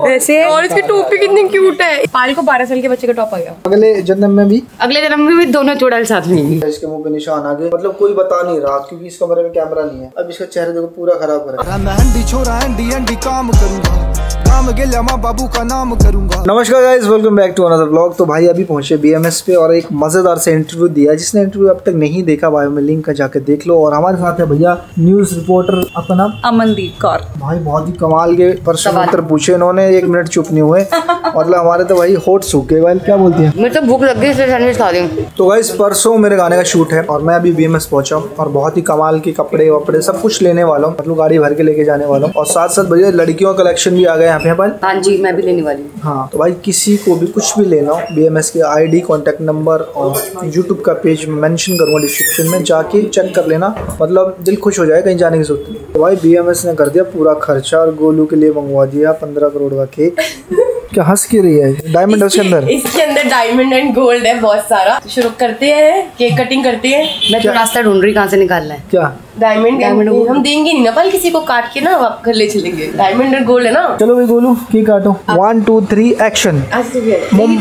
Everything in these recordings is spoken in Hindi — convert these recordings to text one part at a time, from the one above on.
वैसे और इसकी टोपी कितनी क्यूट है। पायल को 12 साल के बच्चे का टॉप आ गया। अगले जन्म में भी दोनों चूड़ैल साथ में। इसके मुंह पे निशान आ गए, मतलब कोई बता नहीं रहा क्योंकि इस कमरे में कैमरा नहीं है। अब इसका चेहरा देखो पूरा खराब हो रहा है। बाबू का नाम करूंगा। नमस्कार guys, welcome back to another vlog. तो भाई अभी पहुंचे बीएमएस पे और एक मजेदार से इंटरव्यू दिया। जिसने इंटरव्यू अब तक नहीं देखा बायो में लिंक का जाके देख लो। और हमारे साथ है भैया न्यूज रिपोर्टर अपना अमनदीप कौर। भाई बहुत ही कमाल के प्रश्न उत्तर पूछे इन्होंने, एक मिनट चुप नहीं हुए। मतलब हमारे तो भाई होठ सूख गए। भाई क्या बोलती है, मेरे तो भूख लग गई, इसलिए सैंडविच खा रही हूं। तो गाइस परसों मेरे गाने का शूट है और मैं अभी बीएमएस पहुंचा हूं और बहुत ही कमाल के कपड़े वपड़े सब कुछ लेने वाला हूँ। मतलब गाड़ी भर के लेके जाने वाला हूँ। और साथ साथ भैया लड़कियों का कलेक्शन भी आ गया। हाँ जी, मैं भी लेने वाली हूँ। हाँ तो भाई किसी को भी कुछ भी लेना हो, बीएमएस के आईडी, कांटेक्ट नंबर और यूट्यूब का पेज मेंशन करूँगा डिस्क्रिप्शन में, जाके चेक कर लेना। मतलब दिल खुश हो जाए, कहीं जाने की जरूरत नहीं। तो भाई बीएमएस ने कर दिया पूरा खर्चा और गोलू के लिए मंगवा दिया 15 करोड़ का केक। क्या हंस के रही है? डायमंड है उसके अंदर, इसके अंदर डायमंड एंड गोल्ड है बहुत सारा। शुरू करते हैं, केक कटिंग करते हैं। मैं तो रास्ता ढूंढ रही कहाँ से निकालना है। क्या डायमंड हम देंगे नहीं ना, पल किसी को काट के ना आप घर ले चलेंगे। डायमंड एंड गोल्ड है ना। चलो भाई गोलू की काटो, 1 2 3 एक्शन।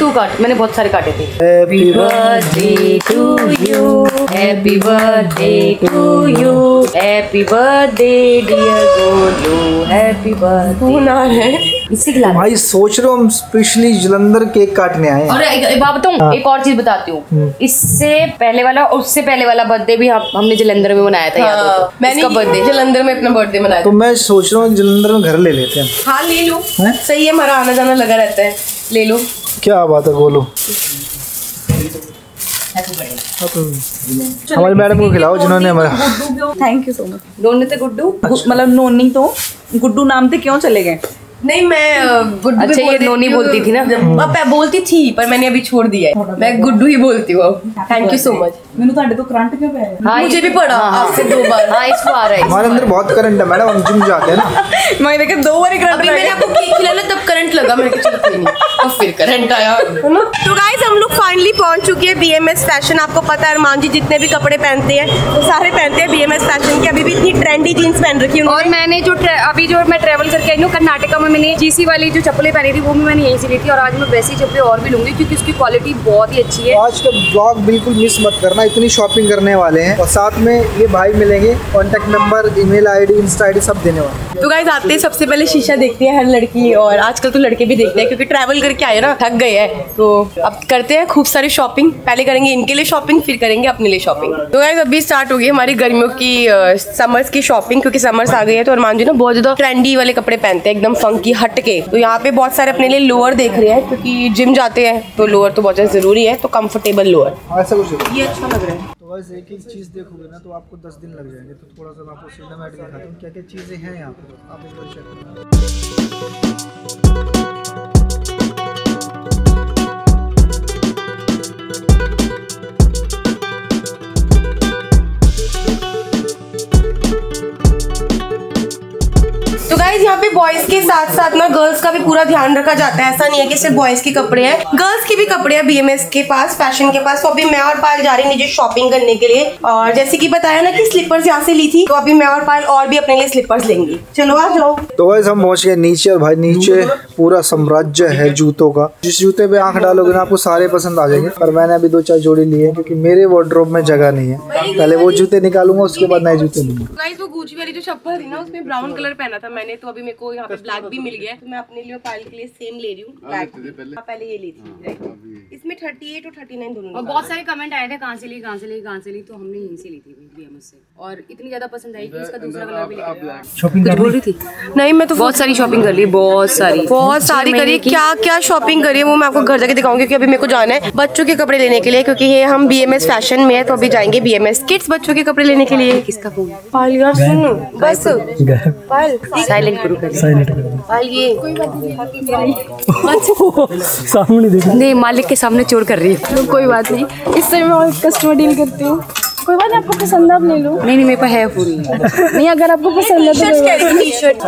तू काट, मैंने बहुत सारे काटे थे। Happy birthday to you, happy birthday to you, happy birthday dear Golu, happy birthday. इसी भाई सोच रहे हो हम स्पेशली जालंधर केक काटने आए हैं। और एक बात बताऊं, एक और चीज बताती हूँ। इससे पहले वाला और उससे पहले वाला बर्थडे भी हमने जालंधर में मनाया था। मैंने बर्थडे जालंधर में अपना बर्थडे मनाया। तो मैं सोच रहा हूँ जालंधर में घर ले लेते हैं। हाँ ले लो है? सही है, हमारा आना जाना लगा रहता है, ले लो। क्या बात है बोलो, हमारी मैडम को खिलाओ जिन्होंने हमारा। Thank you so much. दोनों थे गुड्डू, मतलब नोनी तो गुड्डू नाम थे, क्यों चले गए? नहीं मैं अच्छा ये नोनी बोलती थी ना, अब बोलती थी पर मैंने अभी छोड़ दिया है। मैं गुड्डू ही बोलती हूँ। Thank you so much. मैंने तो करंट क्यों पड़ा, मुझे भी पड़ा आपसे 2 बार। हाँ इसको आ रहा है, हमारे अंदर बहुत करंट है मैडम, हम जिम जाते हैं ना। मैंने देखा 2 बार करंट। अभी मैंने आपको केक खिलाया तब करंट लगा, मैंने कहा चलो नहीं, और फिर करंट आया। तो गाइस हम लोग फाइनली पहुंच चुके हैं बीएमएस फैशन। आपको पता है अरमान जी जितने भी कपड़े पहनते हैं वो सारे पहनते हैं बीएमएस फैशन के। अभी भी इतनी ट्रेंडी जीन्स पहन रखी है। और मैंने जो अभी जो मैं ट्रेवल करके आई हूँ कर्नाटका में, मैंने जीसी वाली जो चप्पलें पहनी थी वो भी मैंने यहीं से ली थी। और आज मैं वैसी चप्पलें और भी लूंगी क्योंकि उसकी क्वालिटी बहुत ही अच्छी है। आज का ब्लॉग बिल्कुल मिस मत करना, इतनी शॉपिंग करने वाले हैं। और साथ में ये भाई मिलेंगे, contact number, email ID, insta ID सब देने वाले। तो गाइस आते ही सबसे पहले शीशा देखते हैं हर लड़की, और आजकल तो लड़के भी देखते हैं क्योंकि ट्रैवल करके आए ना, थक गए हैं। तो अब करते हैं खूब सारी शॉपिंग। पहले करेंगे इनके लिए शॉपिंग, फिर करेंगे अपने लिए शॉपिंग। तो गाइस अभी स्टार्ट हो गई हमारी गर्मियों की समर्स की शॉपिंग क्योंकि समर्स आ गई है। तो अरमान जी ना बहुत ज्यादा ट्रेंडी वाले कपड़े पहनते हैं, एकदम फंकी हटके। तो यहाँ पे बहुत सारे अपने लिए लोअर देख रहे हैं क्योंकि जिम जाते हैं तो लोअर तो बहुत ज्यादा जरूरी है। तो कम्फर्टेबल लोअर ऐसा कुछ ये अच्छा लग रहा है। तो बस एक एक चीज देखोगे ना तो आपको 10 दिन लग जाएंगे। तो थोड़ा सा मैं आपको सिनेमैटिक दिखाता हूँ क्या क्या चीजें हैं यहाँ पर, आप एक बार चेक करना। यहाँ पे बॉयज के साथ साथ ना गर्ल्स का भी पूरा ध्यान रखा जाता है। ऐसा नहीं है कि सिर्फ बॉयज के कपड़े हैं, गर्ल्स के भी कपड़े हैं बीएमएस के पास, फैशन के पास। तो अभी मैं और पायल जा रही हूँ शॉपिंग करने के लिए। और जैसे कि बताया ना कि स्लीपर्स यहाँ से ली थी, तो अभी मैं और पायल और भी अपने लिए स्लीपर्स लेंगी। चलो आ जाओ। तो गाइस हम पहुंच गए नीचे और भाई नीचे पूरा साम्राज्य है जूतों का। जिस जूते पे आंख डालोगे ना आपको सारे पसंद आ जाएंगे। पर मैंने अभी 2-4 जोड़ी ली है क्योंकि मेरे वार्डरोब में जगह नहीं है। पहले वो जूते निकालूंगा, उसके बाद नए जूते लूंगा। गुची वाली जो चप्पल थी ना उसमें ब्राउन कलर पहना था मैंने, तो अभी मेरे को यहाँ पे ब्लैक भी मिल गया। तो मैं अपने लिए पायल के लिए सेम ले रही हूँ ब्लैक। पहले ये ली थी, इसमें 38 और 39 दोनों। और बहुत सारे कमेंट आए थे कहाँ से ली, तो हमने यहीं से ली थी बीएमएस से। और इतनी ज्यादा पसंद आई कि इसका दूसरा कलर भी शॉपिंग बोल रही थी। नहीं मैं तो बहुत सारी शॉपिंग कर ली, बहुत सारी करी। क्या क्या शॉपिंग करी वो मैं आपको घर जाके दिखाऊंगी क्योंकि अभी मेरे को जाना है बच्चों के कपड़े लेने के लिए। क्योंकि ये हम बीएमएस फैशन में है तो अभी जाएंगे बीएमएस किड्स बच्चों के कपड़े लेने के लिए। किसका फोन? पायल यार सुनो बस, पायल सामने मालिक के सामने चोर कर रही है। कोई बात नहीं, इससे मैं और कस्टमर डील करती हूँ। कोई बात नहीं, आपको पसंद आप ले लो। नहीं मेरे पास है पूरी। नहीं अगर आपको पसंद है तो टी शर्ट।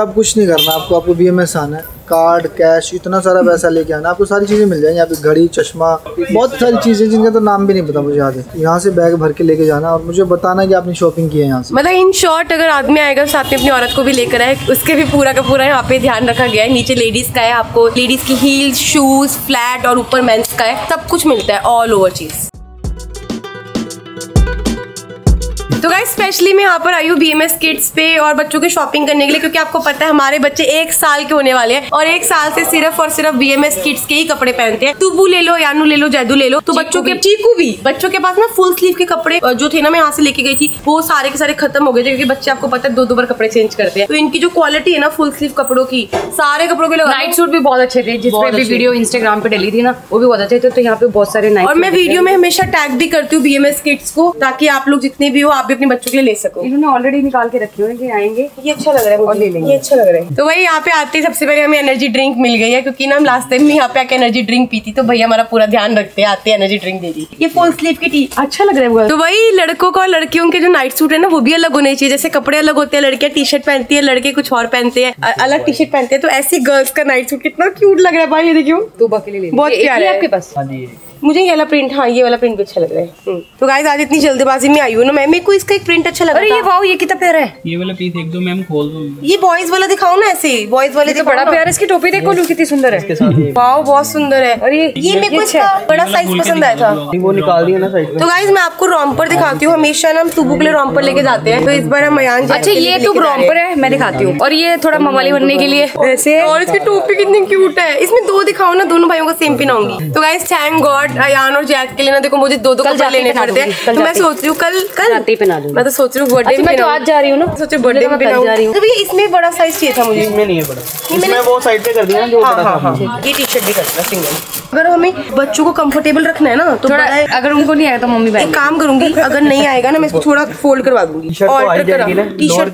आप कुछ नहीं करना, आपको बीएमएस आना है। कार्ड, कैश, इतना सारा पैसा लेके आना, आपको सारी चीज़ें मिल जाएंगी। यहाँ पे घड़ी, चश्मा, बहुत सारी चीज़ें जिनका तो नाम भी नहीं पता मुझे। यहाँ से बैग भर के लेके जाना और मुझे बताना कि आपने शॉपिंग की है यहाँ से। मतलब इन शॉर्ट अगर आदमी आएगा साथ में अपनी औरत को भी लेकर आए, उसके भी पूरा का पूरा यहाँ पे ध्यान रखा गया है। नीचे लेडीज का है, आपको लेडीज की हील्स, शूज, फ्लैट और ऊपर मेंस का है, सब कुछ मिलता है, ऑल ओवर चीज। तो गाइस स्पेशली मैं यहाँ पर आई हूँ BMS किड्स पे और बच्चों के शॉपिंग करने के लिए, क्योंकि आपको पता है हमारे बच्चे 1 साल के होने वाले हैं और 1 साल से सिर्फ और सिर्फ BMS किड्स के ही कपड़े पहनते हैं। तुबू ले लो, यानू ले लो, जैदू ले लो, तो बच्चों के चीकू भी, बच्चों के पास ना फुल स्लीव के कपड़े जो थे ना, मैं यहाँ से लेके गई थी, वो सारे के सारे खत्म हो गए थे, क्योंकि बच्चे आपको पता है 2-2 बार कपड़े चेंज करते हैं। तो इनकी जो क्वालिटी है ना फुल स्लीव कपड़ों की, सारे कपड़ों के नाइट सूट भी बहुत अच्छे थे, जिसमें वीडियो इंस्टाग्राम पे डली थी ना, वो भी बहुत अच्छे थे। तो यहाँ पे बहुत सारे नाइट, और मैं वीडियो में हमेशा टैग भी करती हूँ BMS किड्स को, ताकि आप लोग जितने भी हो आप भी अपने बच्चों के लिए ले सको। इन्होंने ऑलरेडी निकाल के रखी है कि आएंगे, ये अच्छा लग रहा है और ले लेंगे, ये अच्छा लग रहा है। तो वही यहाँ पे आते ही सबसे पहले हमें एनर्जी ड्रिंक मिल गई है, क्योंकि ना हम लास्ट टाइम भी यहाँ पे आके एनर्जी ड्रिंक पी थी, तो भैया हमारा पूरा ध्यान रखते हैं, आते एनर्जी ड्रिंक दे दी। ये फुल स्लीव की टी, अच्छा लग रहा है। तो वही लड़कों का और लड़कियों के जो नाइट सूट है ना, वो भी अलग होने चाहिए। जैसे कपड़े अलग होते हैं, लड़कियां टी शर्ट पहनती है, लड़के कुछ और पहनते हैं, अलग टी शर्ट पहनते हैं। तो ऐसी गर्ल्स का नाइट सूट कितना क्यूट लग रहा है भाई, ये देखिए बहुत प्यारा है आपके पास। मुझे ये वाला प्रिंट, हाँ ये वाला प्रिंट भी अच्छा लग रहा है। तो गाइस आज इतनी जल्दबाजी में आई हूँ ना मैं, मेरे को इसका एक प्रिंट अच्छा लग रहा है। अरे ये वाओ, ये कितना प्यारा है। ये वाला पीस एक दो मैम खोल दो, ये बॉयज वाला दिखाओ ना, ऐसे बॉयज वाले तो बड़ा प्यारा है। इसकी टोपी देखो कितनी सुंदर है, वाओ बहुत सुंदर है। और ये मेरे को इसका बड़ा साइज पसंद आया था, वो निकाल दिया ना साइड। तो गाइस मैं आपको रॉम्पर दिखाती हूँ, हमेशा ना हम सुबह के लिए रॉम्पर लेके जाते हैं, तो इस बार हम मयान। अच्छा ये टूब रॉम्पर है, मैं दिखाती हूँ, और ये थोड़ा मवाली बनने के लिए ऐसे। और इसकी टोपी कितनी क्यूट है, इसमें दो दिखाओ ना, दोनों भाइयों को सेम पहनाऊंगी। तो गाइस थैंक गॉड अयान और जैद के लिए ना देखो मुझे 2-2 कपड़े लेने पड़ते हैं। तो मैं सोच रही हूँ कल पहना दूँ, मैं तो सोच रही हूँ बर्थडे में, तो आज जा रही हूँ ना, सोच बर्थडे में पहना रही हूँ। तो भैया इसमें बड़ा साइज चाहिए था मुझे, इसमें नहीं है बड़ा, मैंने वो साइड पे कर दिया ना, ये टी शर्ट भी कर दिया सिंगल। अगर हमें बच्चों को कंफर्टेबल रखना है ना, तो अगर उनको नहीं आएगा तो मम्मी एक काम करूंगी, अगर नहीं आएगा ना मैं इसको थोड़ा फोल्ड करवा दूंगी, टी शर्ट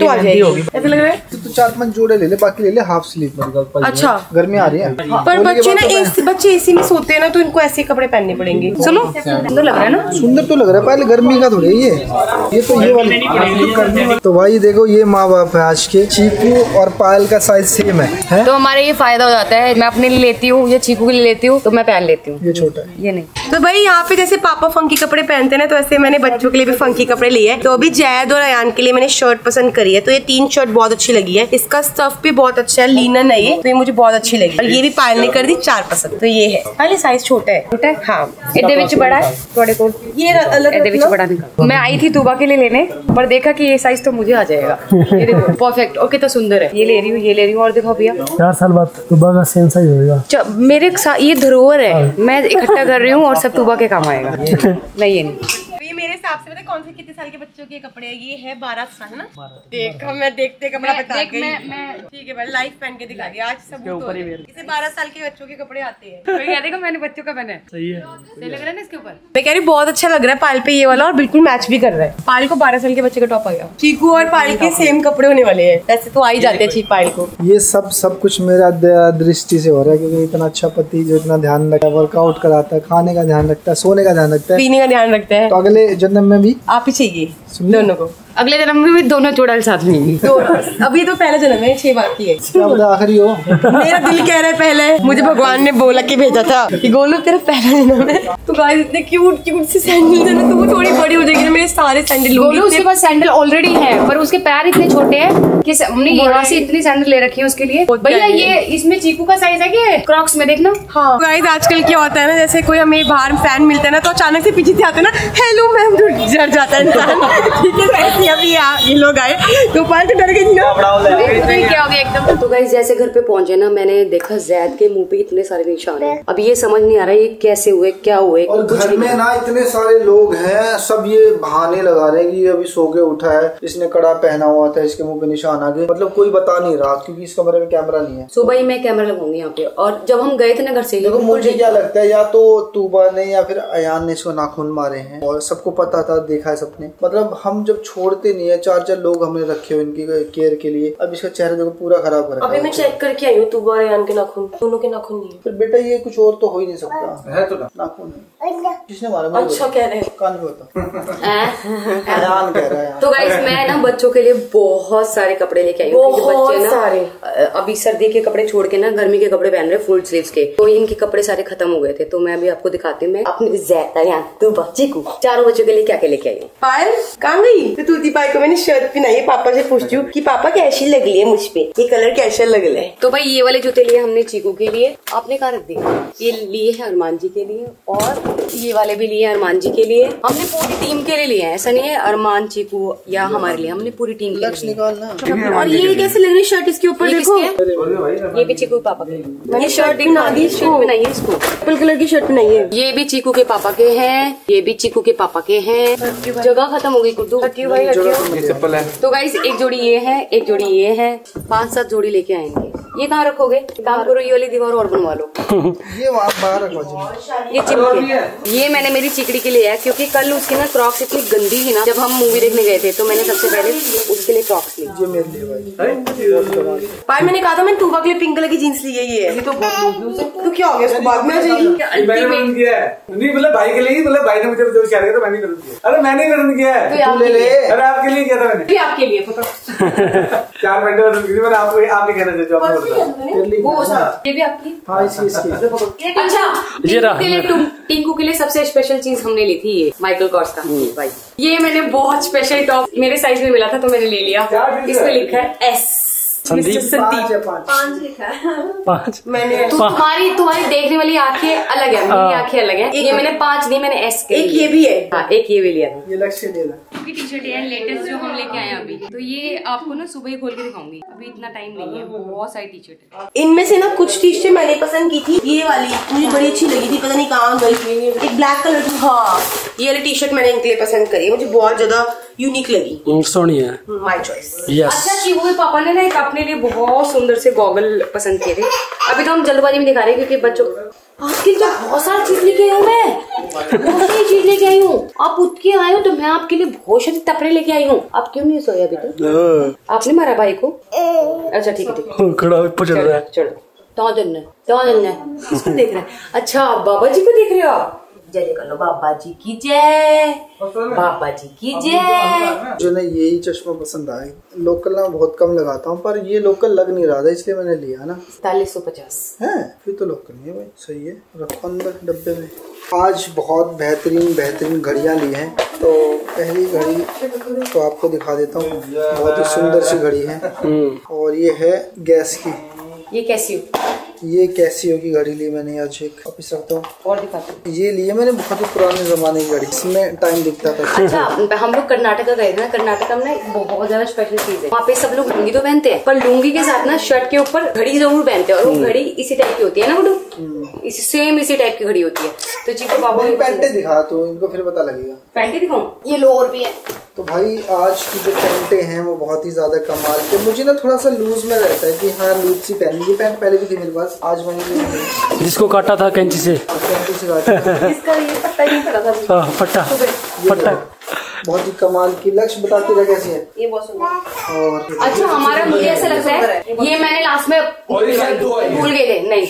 तो आ जाएगी। ऐसा लग रहा है तो 4-5 जोड़े ले ले, बाकी ले ले हाफ स्लीव में। अच्छा गर्मी आ रही है, पर बच्चे ना, बच्चे एसी में सोते हैं ना, तो इनको ऐसे कपड़े पहनने पड़ेंगे। सुनो सुंदर लग रहा है ना, सुंदर तो लग रहा है, पहले गर्मी का थोड़ी ये तो ये वाली। तो भाई देखो ये माँ बाप है आज के, चीकू और पायल का साइज सेम है, तो हमारे ये फायदा हो जाता है। मैं अपने लिए लेती हूँ, ये चीकू के लिए लेती हूँ, तो मैं पहन लेती हूँ, ये छोटा है ये नहीं। तो भाई यहाँ पे जैसे पापा फंकी कपड़े पहनते हैं ना, तो ऐसे मैंने बच्चों के लिए भी फंकी कपड़े लिए हैं। तो अभी जैद और अयान के लिए मैंने शर्ट पसंद करी है, तो ये 3 शर्ट बहुत अच्छी लगी है, इसका स्टफ भी बहुत अच्छा है, लीनन है ये, तो ये मुझे बहुत अच्छी लगी। और ये भी पायल ने कर दी 4 पसंद। तो ये है, खाली साइज छोटा है, छोटा है हाँ, ये बड़ा है थोड़े को, ये अलग बड़ा निकाल। मैं आई थी तुबा के लिए लेने, पर देखा की ये साइज तो मुझे आ जाएगा, परफेक्ट ओके, तो सुंदर है, ये ले रही हूँ, ये ले रही हूँ। और देखो भैया 4 साल बाद तुबा का सेम साइज होगा मेरे, ये धरोहर है, मैं इकट्ठा कर रही हूँ और सब तुबा के काम आएगा। नहीं ये नहीं, मेरे हिसाब से पता कौन से कितने साल के बच्चों के कपड़े, ये है 12 साल ना, देखा मैं देखते कपड़ा बता गई, ठीक है भाई लाइफ पहन के दिखा दिया आज सब ऊपर। इसे 12 साल के बच्चों के कपड़े आते हैं, तो कह देखो मैंने बच्चों का पहना है, सही है लग रहा है ना इसके ऊपर। मैं कह रही बहुत अच्छा लग रहा है पायल पे ये वाला, और बिल्कुल मैच भी कर रहा है। पायल को 12 साल के बच्चे का टॉप आ गया, चीकू और पायल के सेम कपड़े होने वाले है, वैसे तो आ ही जाते हैं पायल को। ये सब कुछ मेरा दृष्टि से हो रहा है, क्योंकि इतना अच्छा पति जो इतना ध्यान रखता है, वर्कआउट कराता है, खाने का ध्यान रखता है, सोने का ध्यान रखता है, पीने का ध्यान रखता है। तो अगले जन्म में भी आप ही चाहिए दोनों को, अगले जन्म में भी दोनों जोड़ा साथ में। तो अभी तो पहला जन्म है, 6 बार की है, आखिरी हो। मेरा दिल कह रहा है पहले, मुझे भगवान ने बोला कि भेजा था कि गोलू तेरा पहला जन्म है। तो गाइस इतने क्यूट क्यूट से सैंडल है ना, तो वो थोड़ी बड़ी हो जाएगी ना, मेरे सारे सैंडल गोलू, उसके पास सैंडल ऑलरेडी है, पर उसके पैर इतने छोटे हैं कि हमने यहाँ से इतनी सैंडल ले रखी है उसके लिए। भैया ये इसमें चीकू का साइज है कि क्रॉक्स में देखना। हाँ गाइस आजकल क्या होता है ना, जैसे कोई हमें बाहर फैन मिलता है ना, तो अचानक से पीछे से आते ना, हेलो मैम, डर जाता है इंसान, ठीक है। अभी ये लोग आए तो पायल तो डर गई ना, क्या हो गया एकदम। तो गाइस जैसे घर पे पहुंचे ना, मैंने देखा जैद के मुंह पे इतने सारे निशान हैं। अब ये समझ नहीं आ रहा ये कैसे हुए, क्या हुए। और घर में ना इतने सारे लोग हैं, सब ये बहाने लगा रहे हैं कि अभी सो के उठा है, इसने कड़ा पहना हुआ था, इसके मुंह पे निशान आ गए, मतलब कोई बता नहीं रहा, क्योंकि इस कमरे में कैमरा नहीं है। सुबह ही मैं कैमरा लगाऊंगी यहाँ पे। और जब हम गए थे ना घर से, देखो मुझे क्या लगता है, या तो तुबा ने या फिर अयान ने इसको नाखून मारे हैं, और सबको पता था, देखा है सबने। मतलब हम जब छोड़ खोलते नहीं है, चार चार लोग हमने रखे हो इनकी केयर के लिए। अब इसका चेहरा देखो पूरा खराब हो रहा है। अभी मैं चेक करके आई हूँ, तुम्हारे यान के नाखून दोनों के नाखून नहीं है। फिर बेटा ये कुछ और तो हो ही नहीं सकता है, तो नाखून है जिसने मारा। अच्छा कह रहे कान भी होता कह रहा है। तो गाइस मैं ना बच्चों के लिए बहुत सारे कपड़े लेके आई हूँ, बहुत सारे। अभी सर्दी के कपड़े छोड़ के ना गर्मी के कपड़े पहन रहे फुल स्लीव्स के, तो इनके कपड़े सारे खत्म हो गए थे। तो मैं अभी आपको दिखाती हूँ मैं अपने चीकू चारों बच्चों के लिए क्या क्या लेके आई हूँ। पायल कहाँ गई? तो तूती पायल को मैंने शर्ट पहनाई, पापा से पूछती हूँ कि पापा कैसी लग रही है मुझ पे, ये कलर कैसा लग रहा है। तो भाई ये वाले जूते लिए हमने चीकू के लिए, आपने कहाँ रख दिए? ये लिए है अरमान जी के लिए, और ये वाले भी लिए अरमान जी के लिए। हमने पूरी टीम के लिए लिया है, ऐसा नहीं है अरमान चीकू या हमारे लिए, हमने पूरी टीम के लिए। और ये कैसे लग रही है शर्ट इसके ऊपर? ये भी चीकू पापा के, मैंने शर्ट बनाई है इसको पर्पल कलर की शर्ट बनाई है। ये भी चीकू के पापा के हैं, ये भी चीकू के पापा के हैं। जगह खत्म हो गई कुर्दू भाई। तो गाइस एक जोड़ी ये है, एक जोड़ी ये है, 5-7 जोड़ी लेके आएंगे। ये कहाँ रखोगे? काम करो ये वाली दीवार और बनवा लो। ये वहाँ बाहर रखो। ये चिमकी ये मैंने मेरी चिकड़ी के लिए है, क्योंकि कल उसकी ना क्रॉक्स इतनी गंदी थी ना, जब हम मूवी देखने गए थे तो मैंने सबसे पहले उसके लिए क्रॉक्स ली। भाई मैंने कहा था मैंने टूबा के लिए पिंक कलर की जीन्स ली है, ये तो क्या हो गया बाद में? भाई के लिए भाई ने मुझे तो मैंने कर दिया। अरे मैंने कर दिया है, अरे आपके लिए क्या था मैंने, आपके लिए 4 मिनट आपके कहना चाहिए। टिंकू के लिए सबसे स्पेशल चीज हमने ली थी ये माइकल कॉर्स का भाई, ये मैंने बहुत स्पेशल टॉप मेरे साइज में मिला था तो मैंने ले लिया। इसमें लिखा है एस संदीप 5 लिखा है। 5 मैंने तुम्हारी देखने वाली आंखें अलग है, मेरी आंखें अलग है। ये मैंने 5 नहीं, मैंने एस के एक ये भी है। हाँ एक ये भी लिया था। ये लक्ष्य की टी शर्ट है लेटेस्ट जो हम लेके आए अभी, तो ये आपको ना सुबह ही खोल के दिखाऊंगी, अभी इतना टाइम नहीं है। बहुत सारी टी शर्ट है, इनमें से ना कुछ टी शर्ट मैंने पसंद की थी। ये वाली मुझे बड़ी अच्छी लगी थी, पता नहीं कहाँ गई थी। एक ब्लैक कलर की, हाँ ये वाली टी शर्ट मैंने इनके लिए पसंद करी, मुझे बहुत ज्यादा यूनिक लगी, सोनी है माई चॉइस। अच्छा चीकू के पापा ने ना एक अपने लिए बहुत सुंदर से गॉगल पसंद किए थे। अभी तो हम जल्दबाजी में दिखा रहे हैं क्योंकि बच्चों आजकल तो बहुत सारी चीज लेके आई हूँ मैं, बहुत सारी चीज लेके आई हूँ। आप उठ के आए हो तो मैं आपके लिए बहुत सारी तपड़े लेके आई हूँ। आप क्यों नहीं सोए अभी तक? आपने मारा भाई को? अच्छा ठीक है चलो किसको देख रहे हैं? अच्छा बाबा जी को देख रहे हो आप? जय कर लो बाबा जी की जय, बाबा जी की जय। जो ना यही चश्मा पसंद आए, लोकल ना बहुत कम लगाता हूँ पर ये लोकल लग नहीं रहा था इसलिए मैंने लिया ना। 4750 है, फिर तो लोकल नहीं है भाई, सही है। रखो अंदर डब्बे में। आज बहुत बेहतरीन बेहतरीन घड़ियाँ ली हैं, तो पहली घड़ी तो आपको दिखा देता हूँ, बहुत ही सुंदर सी घड़ी है। और ये है गैस की, ये कैसी हो, ये कैसियो की घड़ी ली मैंने। आज एक वापस रखता हूँ और दिखाता हूँ। ये लिए मैंने बहुत ही पुराने जमाने की घड़ी, इसमें टाइम दिखता था। अच्छा हम लोग कर्नाटका गए थे ना, कर्नाटका में बहुत ज्यादा स्पेशल चीज है, वहाँ पे सब लोग लुंगी तो पहनते हैं पर लुंगी के साथ ना शर्ट के ऊपर घड़ी जरूर पहनते हैं, और वो घड़ी इसी टाइप की होती है ना गुडू, इसी सेम इसी टाइप की घड़ी होती है। तो चीकू बाबू पैंटे दिखा तो इनको फिर पता लगेगा। पैंटे दिखाऊँ? ये लोअर भी है। तो भाई आज की जो पैंटे हैं वो बहुत ही ज्यादा कमाल के, मुझे ना थोड़ा सा लूज में रहता है कि हाँ लूज सी पहनी। ये पैंट पहले भी थी मेरे पास, आज मैंने जिसको काटा था कैंची से, कैंची से काटा इसका ये पट्टा ही पड़ा था। पट्टा बहुत ही कमाल की। लक्ष्य बताती रहा कैसी है ये, बहुत सुंदर। और अच्छा हमारा मुझे ऐसा लगता है ये मैंने लास्ट में भूल गए थे, नहीं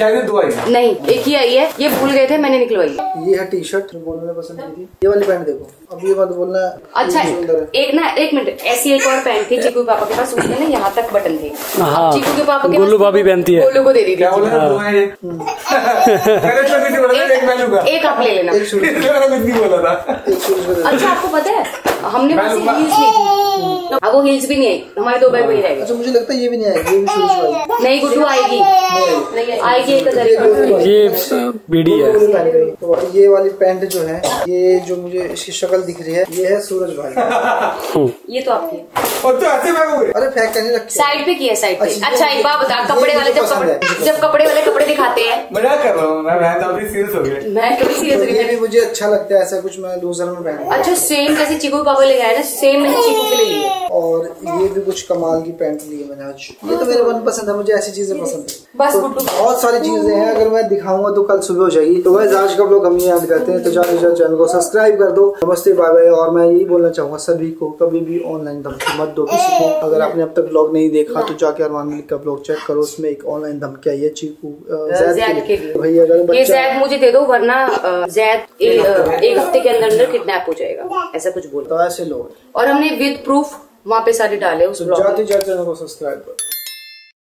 नहीं एक ही आई है, ये भूल गए थे मैंने निकलवाई। ये है टी शर्ट बोलने पसंद की थी, ये वाली पैंट देखो। अब ये बात बोलना अच्छा एक ना एक मिनट, ऐसी एक और पैंट थी चीकू पापा के पास, उसमें ना यहाँ तक बटन थे। चीकू के पापा के गोलू भाभी पहनती है, गोलू को दे दी थी। एक आप ले लेना। अच्छा आपको पता है हमने हील्स, अब वो हील्स भी नहीं आई हमारे, 2 बैग में ही रह गए। अच्छा मुझे लगता है ये भी नहीं आएगी, ये भी शूज नहीं गुड्डू आएगी, आएगी 1000 ये बीडी है। तो ये वाली पैंट जो है, ये जो मुझे इसकी शक्ल दिख रही है, ये है सूरज भाई। ये तो आपकी और तो ऐसे बैग हो गए। अरे फेंक नहीं रखी, साइड पे की है साइड पे। अच्छा एक बात बता, कपड़े वाले जब कपड़े वाले कपड़े दिखाते हैं, मजाक कर रहा हूं मैं तो अभी सीरियस हो गया, मैं कभी सीरियस नहीं। ये भी मुझे अच्छा लगता है ऐसा कुछ, मैं लूजर में पहन। अच्छा सेम जैसे चीकू पापा ले गए ना, सेम मैंने चीकू के लिए। और ये भी कुछ कमाल की पैंट ली है मैंने आज। ये तो मेरा मनपसंद है, मुझे ऐसी चीजें पसंद है। तो बहुत सारी चीजें हैं, अगर मैं दिखाऊंगा तो कल सुबह हो जाएगी। तो वैसे आज का लोग हम याद करते हैं, तो जाओ चैनल को सब्सक्राइब कर दो। नमस्ते, बाय बाय। और मैं यही बोलना चाहूंगा सभी को, कभी भी ऑनलाइन धमकी मत दो किसी को। अगर आपने अब तक ब्लॉग नहीं देखा तो जाके अरमान मलिक का ब्लॉग चेक करो, उसमें एक ऑनलाइन धमकी आई है चीकू ज़ैद के लिए। भाई अगर ये ज़ैद मुझे दे दो वरना ज़ैद एक हफ्ते के अंदर किडनैप हो जाएगा, ऐसा कुछ बोलता है ऐसे लोग। और हमने विद प्रूफ वहाँ पे सारे डाले उस ब्लॉग। जाते जाते चैनल को सब्सक्राइब करो।